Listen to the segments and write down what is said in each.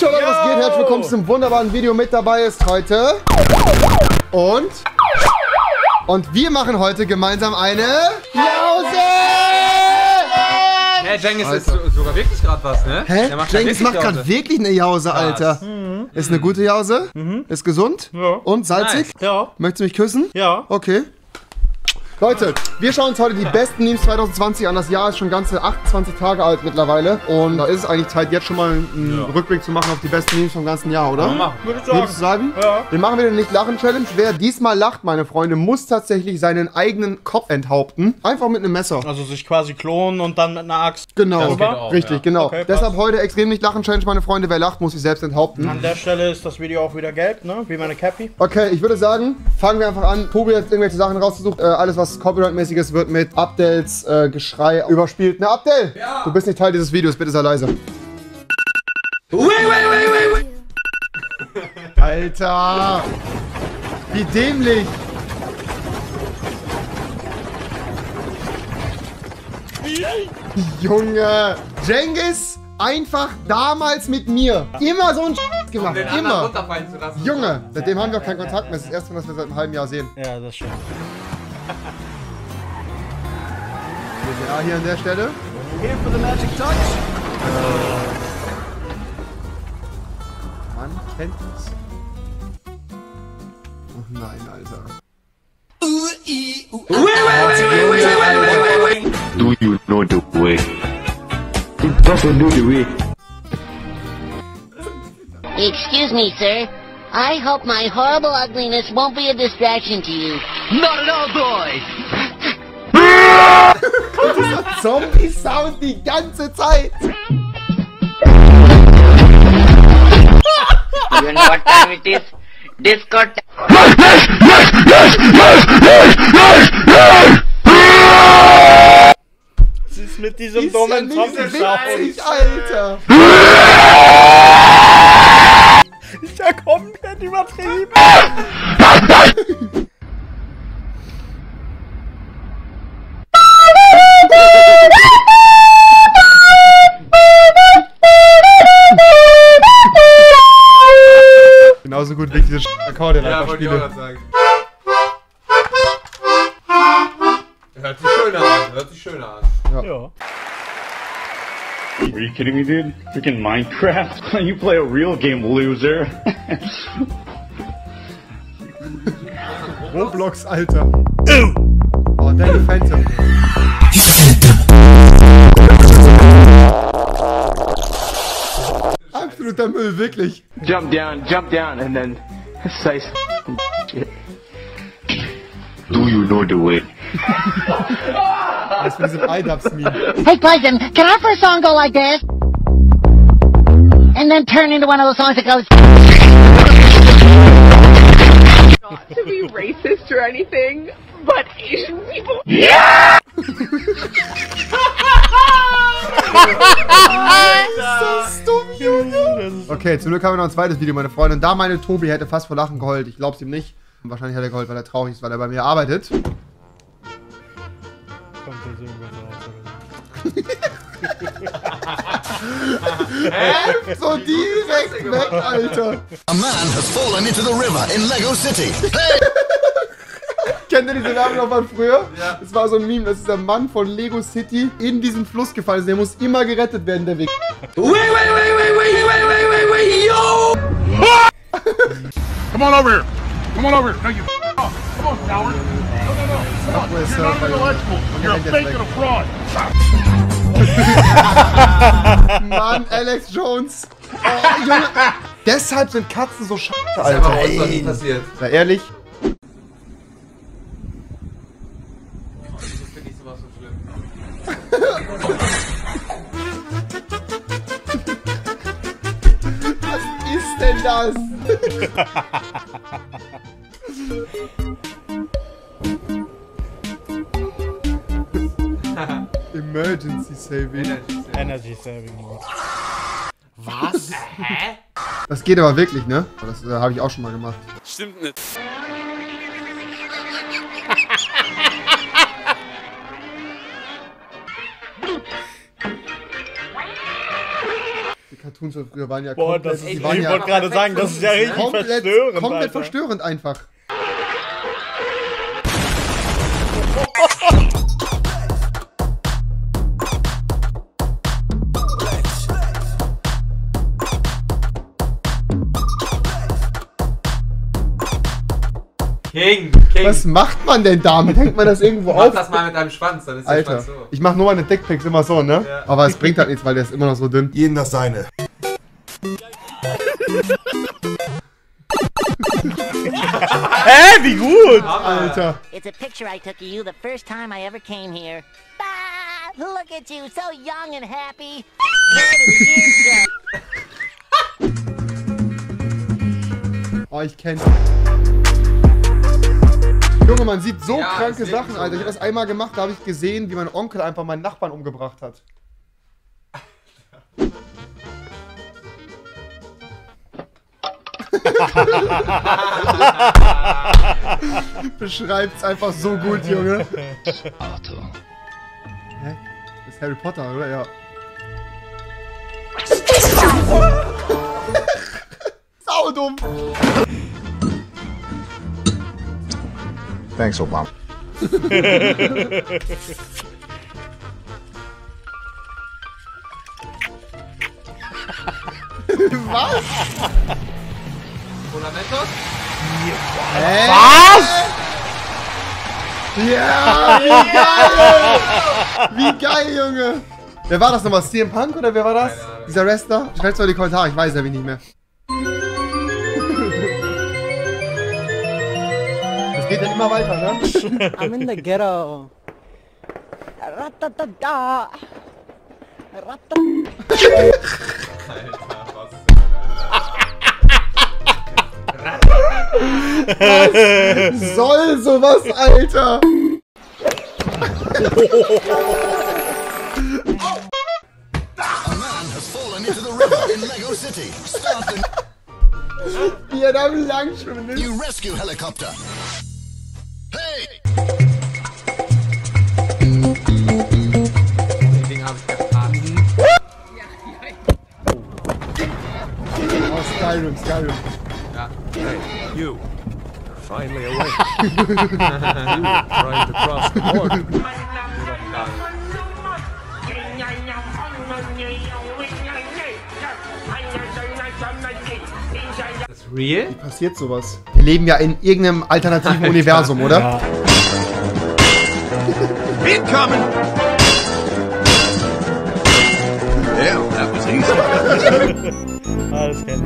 Yo, Leute, was geht? Herzlich willkommen zum wunderbaren Video. Mit dabei ist heute... Und wir machen heute gemeinsam eine... Jause! Hey, Cengiz ist sogar wirklich gerade was, ne? Hä? Cengiz macht gerade wirklich eine Jause, Alter. Mhm. Ist eine gute Jause? Mhm. Ist gesund? Ja. Und salzig? Nice. Ja. Möchtest du mich küssen? Ja. Okay. Leute, wir schauen uns heute die besten Memes 2020 an. Das Jahr ist schon ganze 28 Tage alt mittlerweile. Und da ist es eigentlich Zeit, jetzt schon mal einen Rückblick zu machen auf die besten Memes vom ganzen Jahr, oder? Ja, würde ich sagen. Würdest du sagen? Ja. Wir machen wieder eine Nicht-Lachen-Challenge. Wer diesmal lacht, meine Freunde, muss tatsächlich seinen eigenen Kopf enthaupten. Einfach mit einem Messer. Also sich quasi klonen und dann mit einer Axt. Genau, das geht auch, richtig, genau. Okay, deshalb heute extrem Nicht-Lachen-Challenge, meine Freunde. Wer lacht, muss sich selbst enthaupten. An der Stelle ist das Video auch wieder gelb, ne? Wie meine Cappy. Okay, ich würde sagen, fangen wir einfach an. Tobi hat irgendwelche Sachen rausgesucht. Alles, was Copyright-mäßiges wird mit Abdels Geschrei überspielt. Na, Abdel! Ja. Du bist nicht Teil dieses Videos, bitte sei leise. Alter! Wie dämlich! Junge! Cengiz, einfach damals mit mir. Immer so ein gemacht, immer. Junge, seitdem haben wir auch keinen Kontakt mehr. Das ist das erste Mal, dass wir seit einem halben Jahr sehen. Ja, das stimmt. Ja, hier an der Stelle. Here for the magic touch. Man kennt es. Oh nein, Alter. Do you know the way? You don't know the way. Excuse me, sir. I hope my horrible ugliness won't be a distraction to you. Not at all, boys. Dieser Zombie-Sound die ganze Zeit! You know what time it is? Disco time! Was ist mit diesem dummen Zombie-Sound? Alter! Ist ja komplett übertrieben! Genauso gut wie diese Akkorde einfach spiele. Ja, wollte ich auch sagen. Hört sich schöner an, hört sich schöner an. Ja. Ja. Are you kidding me, dude? Freaking Minecraft? You play a real game, loser. Roblox, Alter. Oh, Danny Phantom. Absoluter Müll, wirklich. Jump down and then say some shit. Do you know the way? Das ist diesem I-Dubs-Meme. Hey Bison, can I for a song go like this? And then turn into one of those songs that goes... Not to be racist or anything, but Asian people... Yeah! Okay, zum Glück haben wir noch ein zweites Video, meine Freunde. Und da meine Tobi hätte fast vor Lachen geheult. Ich glaub's ihm nicht. Und wahrscheinlich hat er geheult, weil er traurig ist, weil er bei mir arbeitet. Kommt jetzt irgendwas raus, oder? So direkt weg, Alter. A man has fallen into the river in Lego City. Hey! Kennt ihr diese Werbung noch von früher? Ja. Das war so ein Meme, dass dieser Mann von Lego City in diesen Fluss gefallen ist. Der muss immer gerettet werden, der Weg. Yo! Come on over here! Come on over here! No, you f***ing off! Come on, coward! No, no, no! Come on! You're not intellectual! You're a fake and a fraud! Mann, Alex Jones! Oh, Junge! Deshalb sind Katzen so scheiße, Alter! Was ist passiert? Sei ehrlich? Wieso finde ich sowas so schlimm? Denn das? Emergency Saving. Energy Saving. Was? Hä? Das geht aber wirklich, ne? Das habe ich auch schon mal gemacht. Stimmt nicht. Cartoons von früher waren ja komplett... Boah, ich wollte gerade sagen, das ist ja richtig verstörend. Komplett verstörend einfach. King, King. Was macht man denn damit? Hängt man das irgendwo auf? Mach das mal mit deinem Schwanz, dann ist der Schwanz so. Ich mach nur meine Dickpics immer so, ne? Ja. Aber es bringt halt nichts, weil der ist immer noch so dünn. Jeden das seine. Hä, wie gut! Alter. It's a picture I took of you the first time I ever came here. Ah, look at you, so young and happy. Oh, ich kenn's. Junge, man sieht so kranke Sachen, Alter. Ich hab das einmal gemacht, da habe ich gesehen, wie mein Onkel einfach meinen Nachbarn umgebracht hat. Beschreibt's einfach so gut, Junge. Arthur. Hä? Das ist Harry Potter, oder? Ja. Sau dumm. Thanks, Obama. Was? Fundamentos? Yeah. Was? Ja, wie geil! Wie geil, Junge! Wer war das nochmal? CM Punk oder wer war das? Dieser Wrestler? Schreibt's mal in die Kommentare, ich weiß ja wie nicht mehr. Geht dann immer weiter, ne? I'm in the ghetto. Ratatata. Was soll sowas, Alter? A man has fallen into the river in Lego City. Wie er da lang schwimmen ist. You rescue helicopter. Skyrim, Skyrim. Yeah. Hey, you. You're finally awake. You were trying to cross the border. Das ist real? Wie passiert sowas? Wir leben ja in irgendeinem alternativen Universum, oder? Ja. Willkommen! Yeah, that was easy. Ah, das kenn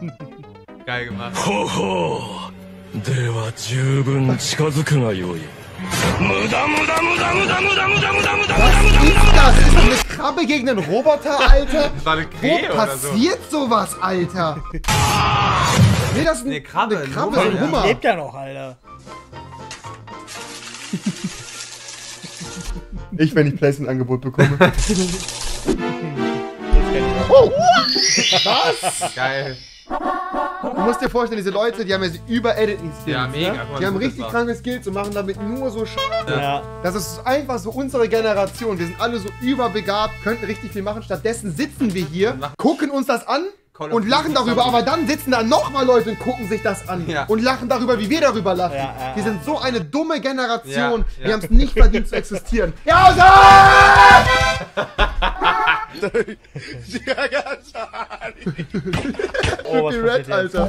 ich. Geil gemacht. Hoho! Dewa Jugun Chikazuku ga yoi. Muda, muda, muda, muda, muda, muda, muda, muda, muda, das ist eine Krabbe gegen einen Roboter, Alter! Das war eine Krähe oder so. Wo passiert sowas, Alter? Nee, das ist eine Krabbe, ein Hummer. Lebt ja noch, Alter. Ich, wenn ich Placement-Angebot bekomme. Oh! Was? Geil. Du musst dir vorstellen, diese Leute, die haben ja über Editing-Skills. Ja, mega. Ne? Die haben richtig kranke Skills und machen damit nur so Scheiße. Ja. Das ist einfach so unsere Generation. Wir sind alle so überbegabt, könnten richtig viel machen. Stattdessen sitzen wir hier, gucken uns das an und lachen darüber. Aber dann sitzen da nochmal Leute und gucken sich das an. Ja. Und lachen darüber, wie wir darüber lachen. Ja, ja, wir sind so eine dumme Generation. Ja, ja. Wir haben es nicht verdient zu existieren. Ja, so! Oh, was Red, Alter.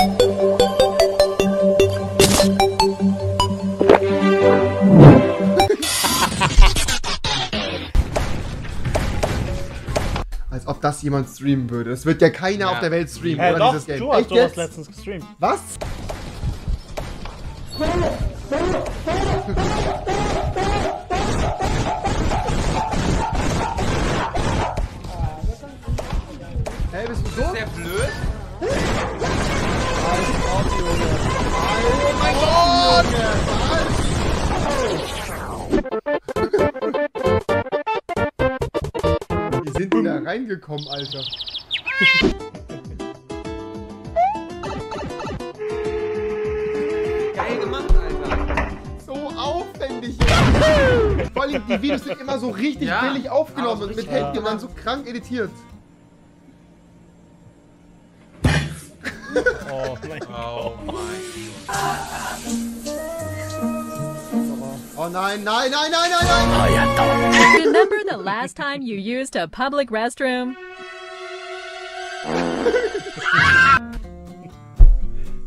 Als ob das jemand streamen würde. Das wird ja keiner auf der Welt streamen, oder doch, dieses Game. Du hast sowas letztens gestreamt. Was? Hey, bist du so? Ist der blöd? Oh mein Gott! Wir sind wieder reingekommen, Alter. Geil gemacht, Alter. So aufwendig. Vor allem die Videos sind immer so richtig billig aufgenommen und mit Handy und dann so krank editiert. Oh mein Gott. Oh nein, nein, nein, nein, nein, nein. Oh ja, doch. Remember the last time you used a public restroom?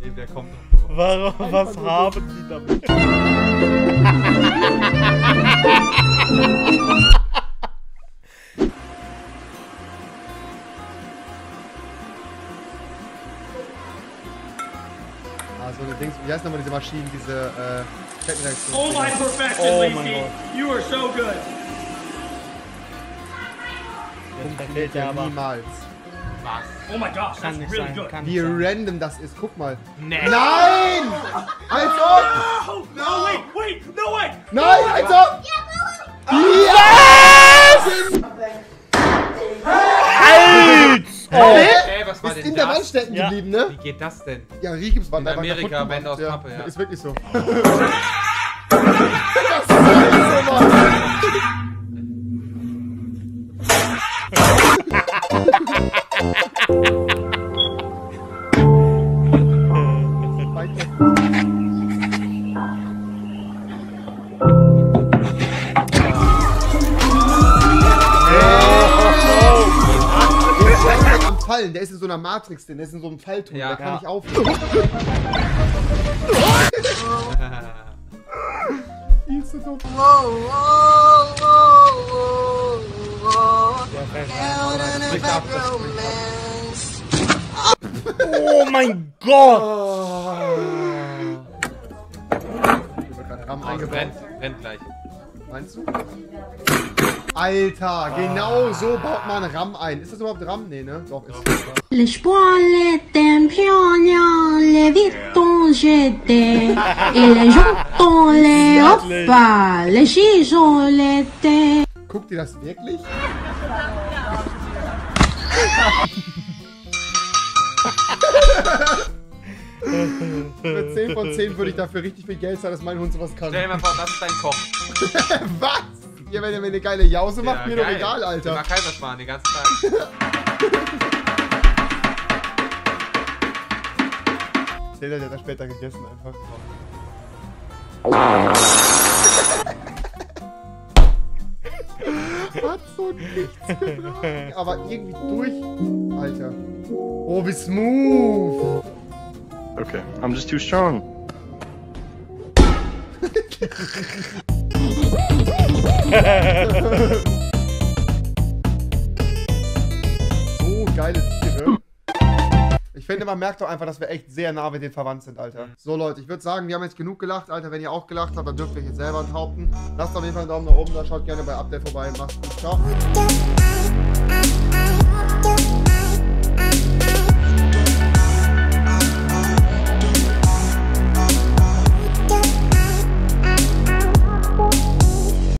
Ey, wer kommt noch? Warum, was haben die damit? Also, du denkst, wie heißt nochmal diese Maschinen, diese Kettenreaktion? Oh my perfection, oh Lacey! You are so good! Jetzt fällt der aber. Niemals. Was? Oh mein Gott, das ist really good. Wie random das ist, guck mal. Nee. Nein! Als ob! No, no, wait, wait, no way! Nein, als ob! Yes! Halt! Hey, was war denn das? Ist in der Wand stecken geblieben, ne? Wie geht das denn? Ja, hier gibt's Wand. In Amerika, Wand aus Pappe, ja. Ist wirklich so. Der ist in so einer Matrix drin, der ist in so einem Fallton, der kann nicht aufhören. Viel zu doof. Oh mein Gott! Ich bin gerade Rahmen eingebrannt. Rennt gleich. Meinst du? Alter, genau so baut man RAM ein. Ist das überhaupt RAM? Nee, ne? Doch, ist das. Le spoile tempionion, le victon jeté, et le jonton, le hoppa, le chichon, le té. Guckt ihr das wirklich? Für 10 von 10 würde ich dafür richtig viel Geld zahlen, dass mein Hund sowas kann. Stell dir mal vor, das ist dein Koch. Was? Ja, wenn ihr mir eine geile Jause macht, mir doch egal, Alter. Ich mag Kaiserschmarrn den ganzen Tag. Zählt euch, der hat das später gegessen einfach. Hat so nichts getragen. Aber irgendwie durch, Alter. Oh, wie smooth. Okay, I'm just too strong. So geile Tiere. Ich finde, man merkt doch einfach, dass wir echt sehr nah mit denen verwandt sind, Alter. So Leute, ich würde sagen, wir haben jetzt genug gelacht, Alter. Wenn ihr auch gelacht habt, dann dürft ihr euch jetzt selber behaupten. Lasst auf jeden Fall einen Daumen nach oben da, schaut gerne bei Abdel vorbei. Macht's gut, ciao.